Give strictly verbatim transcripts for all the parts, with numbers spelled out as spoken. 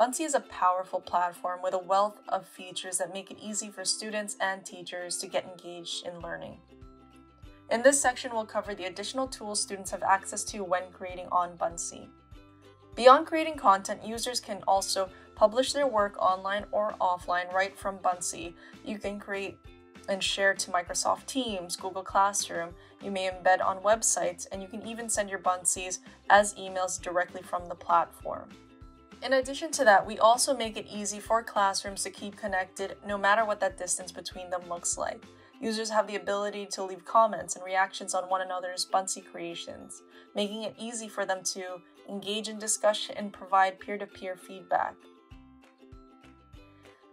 Buncee is a powerful platform with a wealth of features that make it easy for students and teachers to get engaged in learning. In this section, we'll cover the additional tools students have access to when creating on Buncee. Beyond creating content, users can also publish their work online or offline right from Buncee. You can create and share to Microsoft Teams, Google Classroom, you may embed on websites, and you can even send your Buncees as emails directly from the platform. In addition to that, we also make it easy for classrooms to keep connected no matter what that distance between them looks like. Users have the ability to leave comments and reactions on one another's Buncee creations, making it easy for them to engage in discussion and provide peer-to-peer feedback.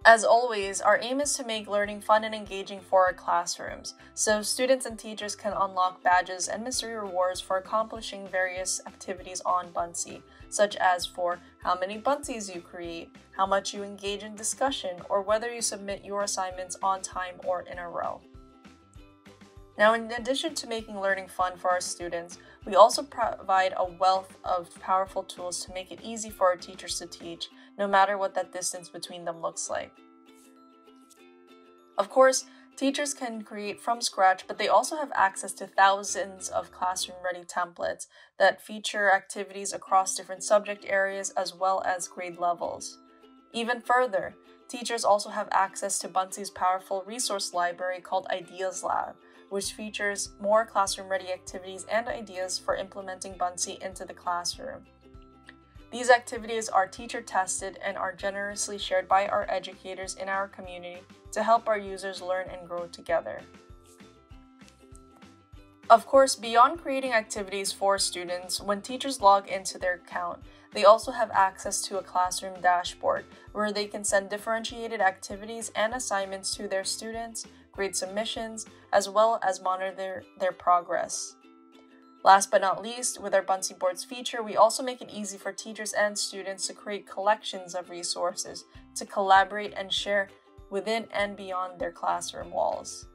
As always, our aim is to make learning fun and engaging for our classrooms, so students and teachers can unlock badges and mystery rewards for accomplishing various activities on Buncee, such as for how many Buncees you create, how much you engage in discussion, or whether you submit your assignments on time or in a row. Now, in addition to making learning fun for our students, we also provide a wealth of powerful tools to make it easy for our teachers to teach, no matter what that distance between them looks like. Of course, teachers can create from scratch, but they also have access to thousands of classroom-ready templates that feature activities across different subject areas as well as grade levels. Even further, teachers also have access to Buncee's powerful resource library called Ideas Lab, which features more classroom-ready activities and ideas for implementing Buncee into the classroom. These activities are teacher-tested and are generously shared by our educators in our community to help our users learn and grow together. Of course, beyond creating activities for students, when teachers log into their account, they also have access to a classroom dashboard where they can send differentiated activities and assignments to their students, grade submissions, as well as monitor their, their progress. Last but not least, with our Buncee Boards feature, we also make it easy for teachers and students to create collections of resources to collaborate and share within and beyond their classroom walls.